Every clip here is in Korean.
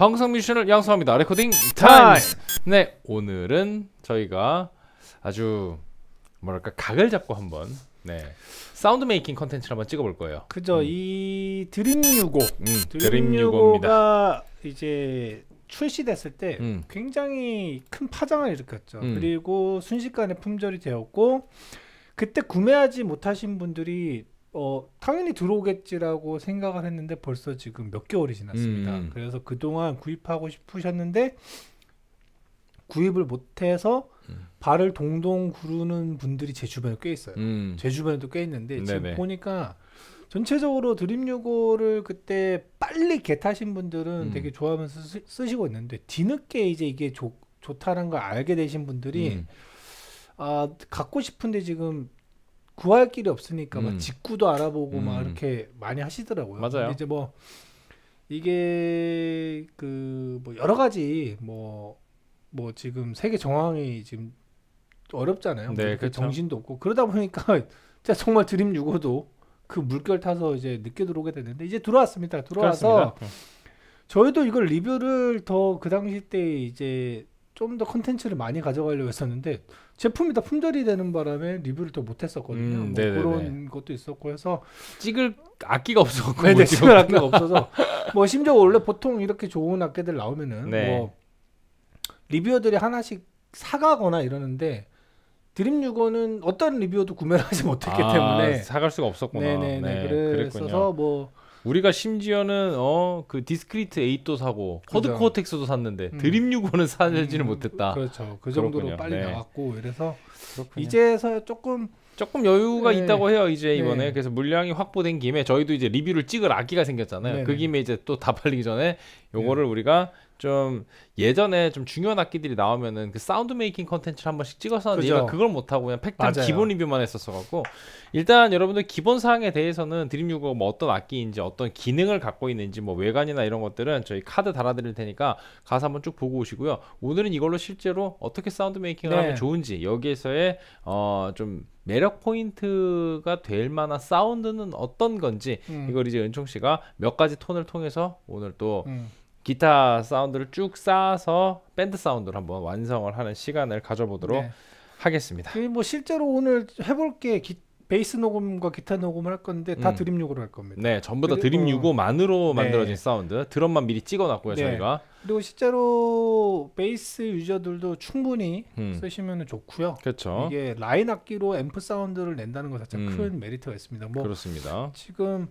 방송 미션을 양성합니다. 레코딩 타임스! 네, 오늘은 저희가 아주 뭐랄까 각을 잡고 한번 네 사운드 메이킹 컨텐츠를 한번 찍어볼 거예요. 그죠. 이 드림 65, 드림 65가 이제 출시됐을 때 굉장히 큰 파장을 일으켰죠. 그리고 순식간에 품절이 되었고, 그때 구매하지 못하신 분들이 당연히 들어오겠지라고 생각을 했는데 벌써 지금 몇 개월이 지났습니다. 그래서 그동안 구입하고 싶으셨는데 구입을 못해서 발을 동동 구르는 분들이 제 주변에 꽤 있어요. 제 주변에도 꽤 있는데 지금 네네. 보니까 전체적으로 드림 65를 그때 빨리 겟하신 분들은 되게 좋아하면서 쓰시고 있는데, 뒤늦게 이제 이게 좋다는 걸 알게 되신 분들이 아 갖고 싶은데 지금 구할 길이 없으니까 막 직구도 알아보고 막 이렇게 많이 하시더라고요. 맞아요. 이제 뭐 이게 그 뭐 여러 가지 뭐 지금 세계 정황이 지금 어렵잖아요. 네, 그렇죠. 정신도 없고 그러다 보니까 진짜 정말 드림 65도 그 물결 타서 이제 늦게 들어오게 됐는데 이제 들어왔습니다. 들어와서 저희도 이걸 리뷰를 더 그 당시 때 이제 좀 더 컨텐츠를 많이 가져가려고 했었는데 제품이 다 품절이 되는 바람에 리뷰를 더 못했었거든요. 뭐 그런 것도 있었고 해서 찍을 악기가 없었고 네네, 찍을 악기가 없어서 뭐 심지어 원래 보통 이렇게 좋은 악기들 나오면은 네. 뭐 리뷰어들이 하나씩 사가거나 이러는데 드림 65는 어떤 리뷰어도 구매를 하지 못했기 때문에 사갈 수가 없었구나. 네네네. 네, 그랬어서 뭐 우리가 심지어는 그 디스크리트 8도 사고 쿼드 코어텍스도 샀는데 드림 65는 사지는 못했다. 그렇죠. 그 정도로 그렇군요. 빨리 네. 나왔고 이래서 그렇군요. 이제서 조금 여유가 네. 있다고 해요. 이제 이번에 네. 그래서 물량이 확보된 김에 저희도 이제 리뷰를 찍을 악기가 생겼잖아요. 네. 그 김에 이제 또 다 팔리기 전에 요거를 네. 우리가 좀 예전에 좀 중요한 악기들이 나오면은 그 사운드 메이킹 컨텐츠를 한 번씩 찍었었는데 얘가 그걸 못하고 그냥 팩트 기본 리뷰만 했었어갖고, 일단 여러분들 기본 사항에 대해서는 드림 65가 뭐 어떤 악기인지 어떤 기능을 갖고 있는지 뭐 외관이나 이런 것들은 저희 카드 달아드릴 테니까 가서 한번 쭉 보고 오시고요. 오늘은 이걸로 실제로 어떻게 사운드 메이킹을 네. 하면 좋은지, 여기에서의 좀 매력 포인트가 될 만한 사운드는 어떤 건지 이걸 이제 은총씨가 몇 가지 톤을 통해서 오늘 또 기타 사운드를 쭉 쌓아서 밴드 사운드를 한번 완성을 하는 시간을 가져보도록 네. 하겠습니다. 뭐 실제로 오늘 해볼 게 베이스 녹음과 기타 녹음을 할 건데 다 드림 65로 할 겁니다. 네, 전부 다 드림 65만으로 만들어진 네. 사운드. 드럼만 미리 찍어놨고요, 네. 저희가. 그리고 실제로 베이스 유저들도 충분히 쓰시면 좋고요. 그렇죠. 이게 라인 악기로 앰프 사운드를 낸다는 것 자체가 큰 메리트가 있습니다. 뭐 그렇습니다. 지금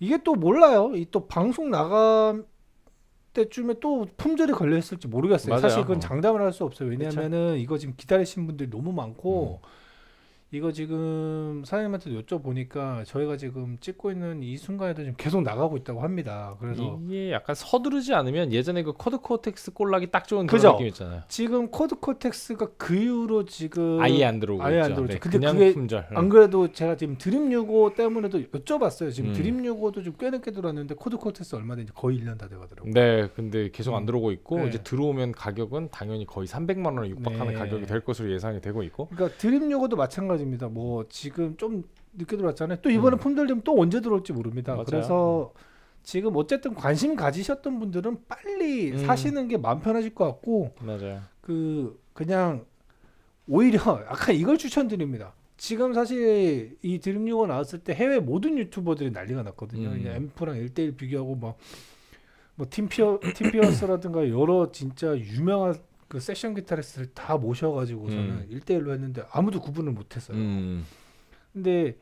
이게 또 몰라요. 이 또 방송 나감 때쯤에 또 품절이 걸려 있을지 모르겠어요. 맞아요. 사실 그건 장담을 할 수 없어요. 왜냐면은 이거 지금 기다리신 분들이 너무 많고 이거 지금 사장님한테 여쭤보니까 저희가 지금 찍고 있는 이 순간에도 지금 계속 나가고 있다고 합니다. 그래서 이게 약간 서두르지 않으면 예전에 그 쿼드 코어텍스 꼴락이 딱 좋은 그런 느낌 있잖아요. 지금 쿼드 코어텍스가 그 이후로 지금 아예 안 들어오고 아예 있죠. 안 네, 근데 그게 품절. 안 그래도 제가 지금 드림 65 때문에도 여쭤봤어요. 지금 드림 65도 좀 꽤 늦게 들어왔는데 쿼드 코어텍스 얼마 됐는지 거의 1년 다 돼가더라고요. 네, 근데 계속 안 들어오고 있고 네. 이제 들어오면 가격은 당연히 거의 300만 원에 육박하는 네. 가격이 될 것으로 예상이 되고 있고. 그러니까 드림 65도 마찬가지. 입니다. 뭐 지금 좀 늦게 들어왔잖아요. 또 이번에 품절되면 또 언제 들어올지 모릅니다. 맞아요. 그래서 지금 어쨌든 관심 가지셨던 분들은 빨리 사시는 게 마음 편하실 것 같고, 맞아요. 그냥 오히려 약간 이걸 추천드립니다. 지금 사실 이 드림 65 나왔을 때 해외 모든 유튜버들이 난리가 났거든요. 앰프랑 1:1 비교하고 뭐 팀 피어스라든가 여러 진짜 유명한 그 세션 기타리스트를 다 모셔가지고서는 1:1로 했는데 아무도 구분을 못했어요. 근데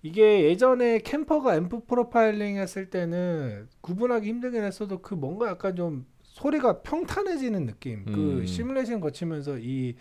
이게 예전에 캠퍼가 앰프 프로파일링 했을 때는 구분하기 힘들긴 했어도 그 뭔가 약간 좀 소리가 평탄해지는 느낌. 그 시뮬레이션 거치면서 이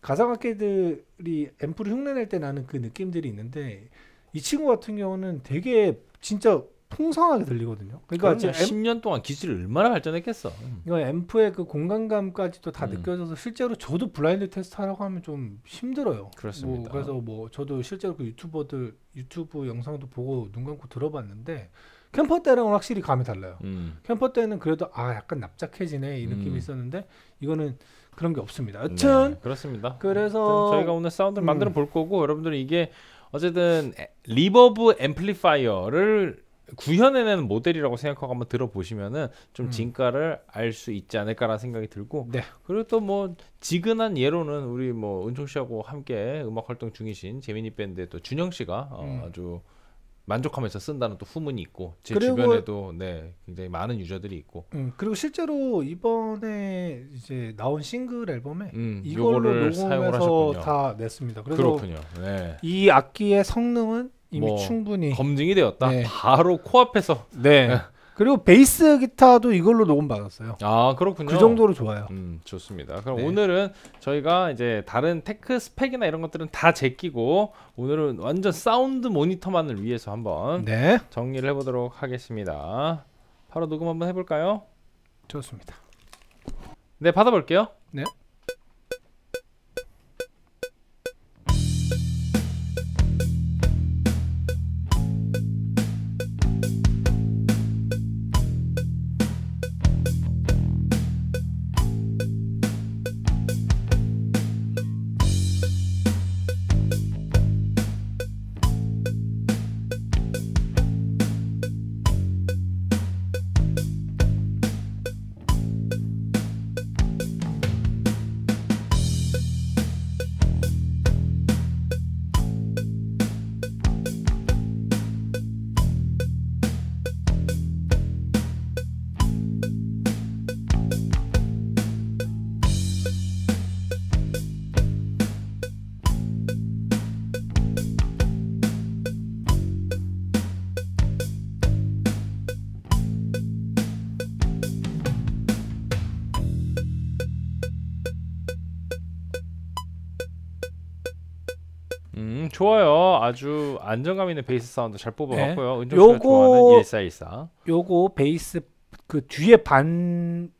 가상 악기들이 앰프를 흉내낼 때 나는 그 느낌들이 있는데, 이 친구 같은 경우는 되게 진짜 풍성하게 들리거든요. 그러니까 지금 10년 동안 기술이 얼마나 발전했겠어. 이거 앰프의 그 공간감까지도 다 느껴져서 실제로 저도 블라인드 테스트하라고 하면 좀 힘들어요. 그렇습니다. 그래서 저도 실제로 그 유튜버들 유튜브 영상도 보고 눈 감고 들어봤는데 캠퍼 때랑은 확실히 감이 달라요. 캠퍼 때는 그래도 약간 납작해지네 이 느낌이 있었는데 이거는 그런 게 없습니다. 여튼 네, 그렇습니다. 그래서 저희가 오늘 사운드를 만들어 볼 거고, 여러분들이 이게 어쨌든 리버브 앰플리파이어를 구현해내는 모델이라고 생각하고 한번 들어보시면은 좀 진가를 알 수 있지 않을까라는 생각이 들고, 네. 그리고 또 뭐 지근한 예로는 우리 뭐 은총 씨하고 함께 음악 활동 중이신 재민이 밴드의 또 준영 씨가 아주 만족하면서 쓴다는 또 후문이 있고, 제 주변에도 네 굉장히 많은 유저들이 있고, 그리고 실제로 이번에 이제 나온 싱글 앨범에 이거를 사용해서 다 냈습니다. 그래서 그렇군요. 네. 이 악기의 성능은 이미 뭐 충분히 검증이 되었다. 네. 바로 코앞에서. 네. 그리고 베이스 기타도 이걸로 녹음 받았어요. 아, 그렇군요. 그 정도로 좋아요. 좋습니다. 그럼 네. 오늘은 저희가 이제 다른 테크 스펙이나 이런 것들은 다 제끼고 오늘은 완전 사운드 모니터만을 위해서 한번 네. 정리를 해보도록 하겠습니다. 바로 녹음 한번 해볼까요? 좋습니다. 네, 받아볼게요. 네. 좋아요. 아주 안정감 있는 베이스 사운드 잘 뽑아봤고요. 네. 은정씨가 좋아하는 1414. 요거 베이스 그 뒤에 반을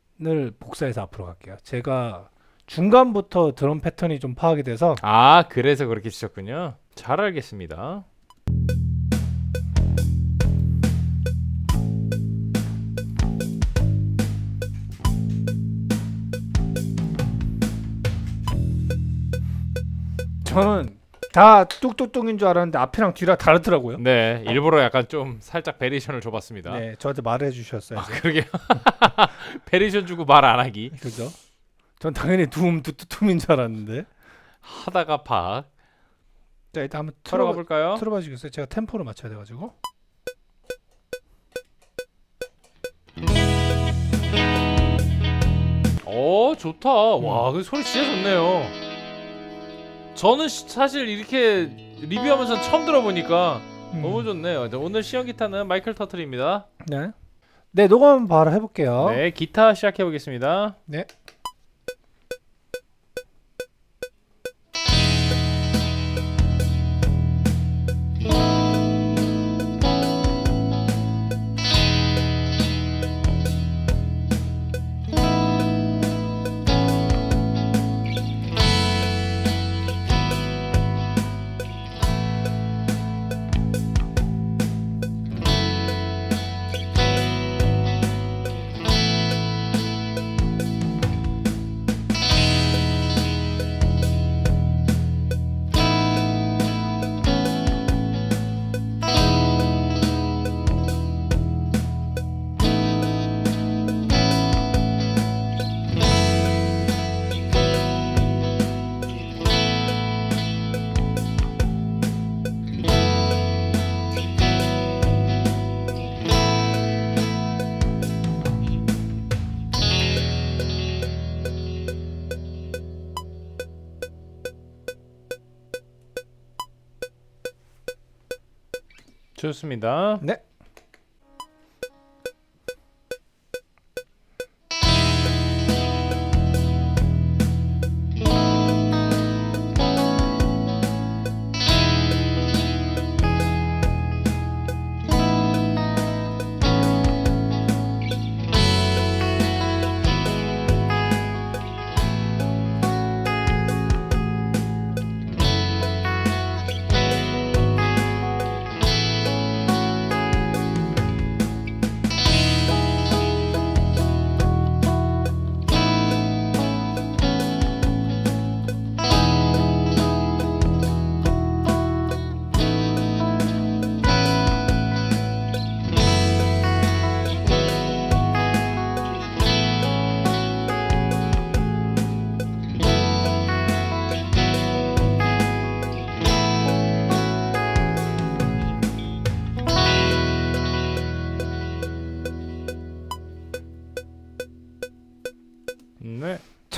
복사해서 앞으로 갈게요. 제가 중간부터 드럼 패턴이 좀 파악이 돼서. 아, 그래서 그렇게 치셨군요. 잘 알겠습니다. 저는 다 뚝뚝뚝인 줄 알았는데 앞이랑 뒤랑 다르더라고요. 네, 일부러 약간 좀 살짝 베리션을 줘봤습니다. 네, 저한테 말해 주셨어요. 아, 그러게요. 베리션 주고 말 안 하기. 그죠? 전 당연히 둠 뚝뚝뚝인 줄 알았는데 하다가 팍. 자, 일단 한번 틀어가볼까요? 틀어봐 주겠어요? 제가 템포를 맞춰야 돼가지고. 오, 좋다. 와, 그 소리 진짜 좋네요. 저는 사실 이렇게 리뷰하면서 처음 들어보니까 너무 좋네요. 오늘 시연 기타는 마이클 터틀입니다. 네. 네, 녹음 바로 해볼게요. 네, 기타 시작해 보겠습니다. 네. 좋습니다. 네.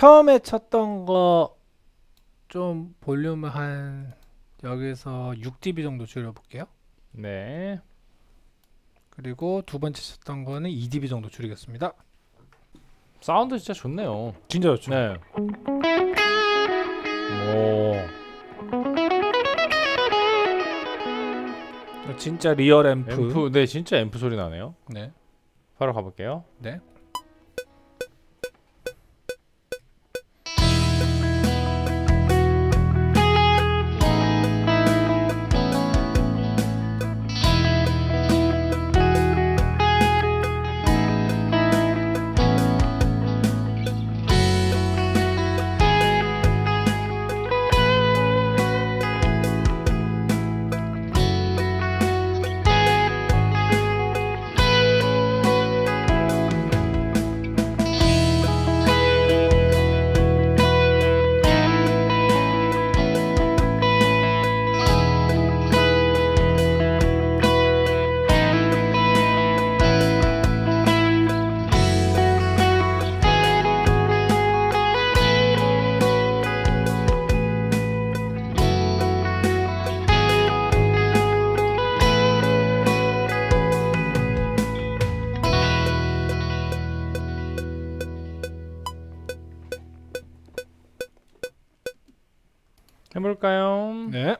처음에 쳤던 거 좀 볼륨을 한 여기서 6dB 정도 줄여볼게요. 네. 그리고 두 번째 쳤던 거는 2dB 정도 줄이겠습니다. 사운드 진짜 좋네요. 진짜 좋죠. 네. 오. 진짜 리얼 앰프. 네, 진짜 앰프 소리 나네요. 네. 바로 가볼게요. 네. 해볼까요? 네.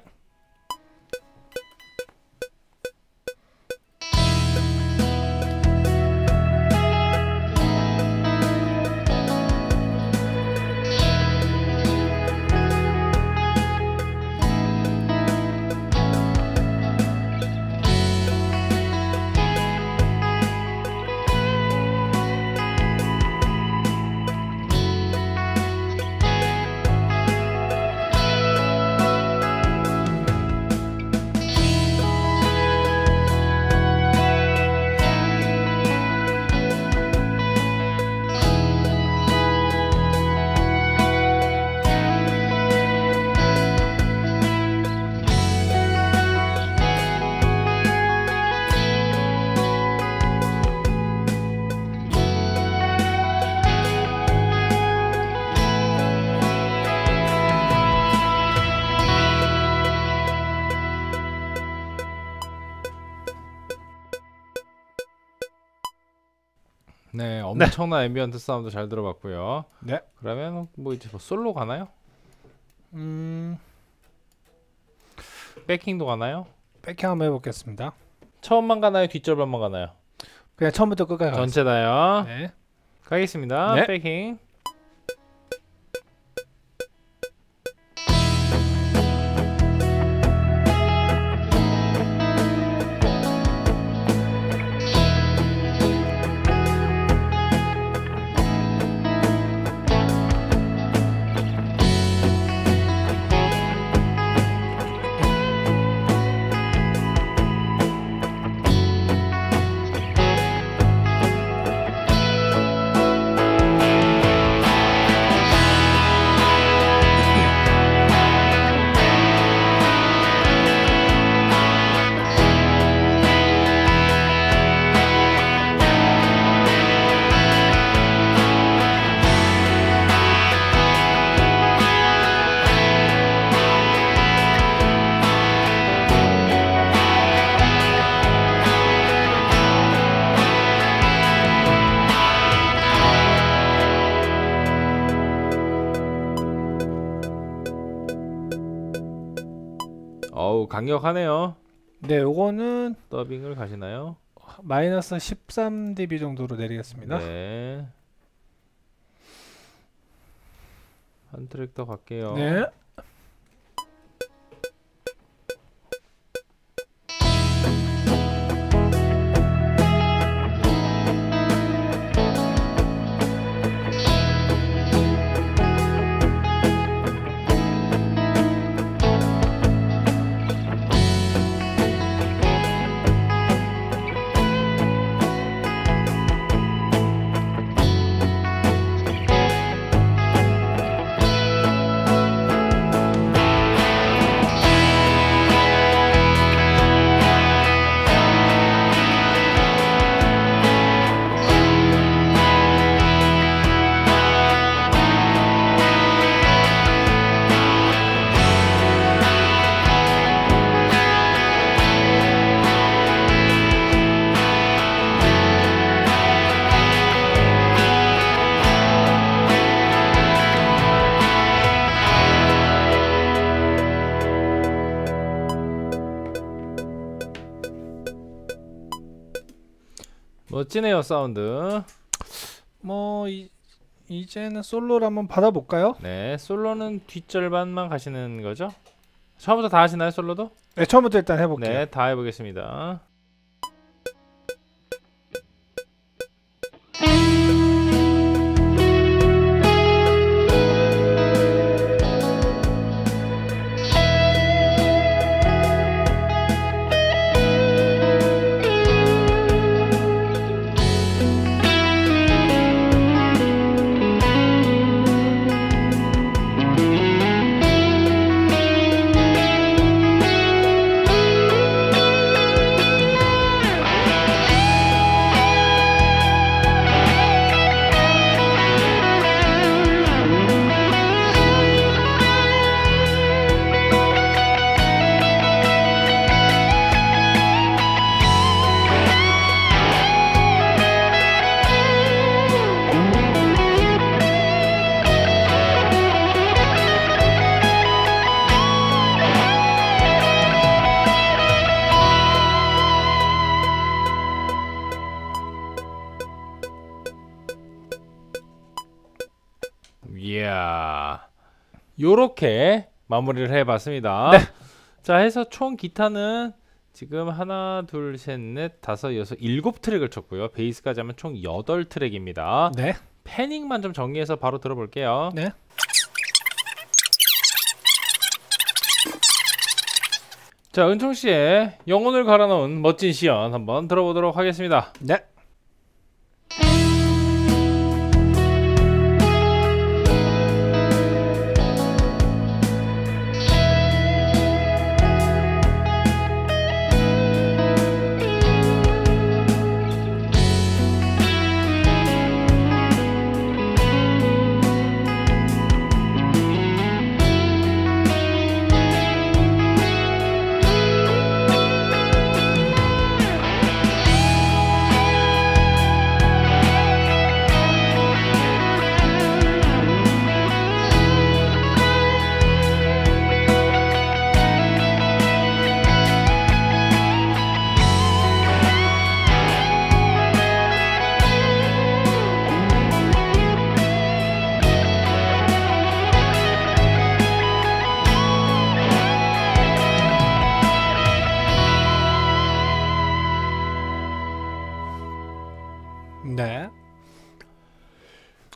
네, 엄청난 네. 앰비언트 사운드 잘 들어봤고요. 네. 그러면 뭐 이제 뭐 솔로 가나요? 백킹도 가나요? 백킹 한번 해보겠습니다. 처음만 가나요? 뒷절반만 가나요? 그냥 처음부터 끝까지 가요. 전체 다요. 네. 가겠습니다. 네. 백킹. 강력하네요. 네, 요거는 더빙을 가시나요? 마이너스 13dB 정도로 내리겠습니다. 네. 한 트랙 더 갈게요. 네. 멋지네요. 사운드 뭐 이제는 솔로를 한번 받아볼까요? 네, 솔로는 뒷절반만 가시는 거죠? 처음부터 다 하시나요? 솔로도? 네, 처음부터 일단 해볼게요. 네, 다 해보겠습니다. 요렇게 마무리를 해봤습니다. 네. 자, 해서 총 기타는 지금 하나, 둘, 셋, 넷, 다섯, 여섯, 일곱 트랙을 쳤고요. 베이스까지 하면 총 8트랙입니다. 네. 패닝만 좀 정리해서 바로 들어볼게요. 네. 자, 은총 씨의 영혼을 갈아 넣은 멋진 시연 한번 들어보도록 하겠습니다. 네.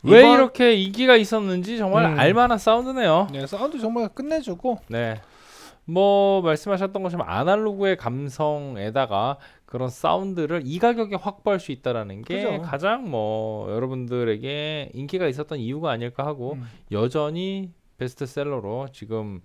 네. 왜 이렇게 인기가 있었는지 정말 알만한 사운드네요. 네, 사운드 정말 끝내주고. 네. 뭐 말씀하셨던 것처럼 아날로그의 감성에다가 그런 사운드를 이 가격에 확보할 수 있다라는 게 그죠. 가장 뭐 여러분들에게 인기가 있었던 이유가 아닐까 하고 여전히 베스트셀러로 지금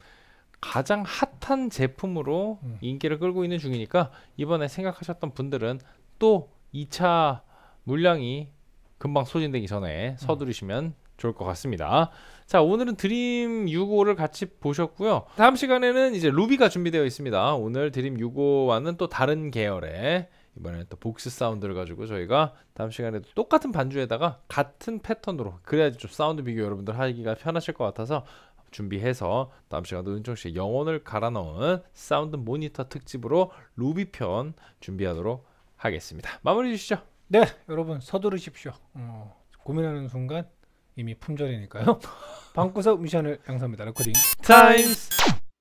가장 핫한 제품으로 인기를 끌고 있는 중이니까 이번에 생각하셨던 분들은 또 2차 물량이 금방 소진되기 전에 서두르시면 좋을 것 같습니다. 자, 오늘은 드림 65를 같이 보셨고요. 다음 시간에는 이제 루비가 준비되어 있습니다. 오늘 드림 65와는 또 다른 계열의 이번에는 또 복스 사운드를 가지고 저희가 다음 시간에도 똑같은 반주에다가 같은 패턴으로, 그래야지 좀 사운드 비교 여러분들 하기가 편하실 것 같아서 준비해서 다음 시간도 은총씨의 영혼을 갈아 넣은 사운드 모니터 특집으로 루비 편 준비하도록 하겠습니다. 마무리 주시죠. 네, 여러분 서두르십시오. 고민하는 순간 이미 품절이니까요. 방구석 미션을 양성합니다. 레코딩 타임스.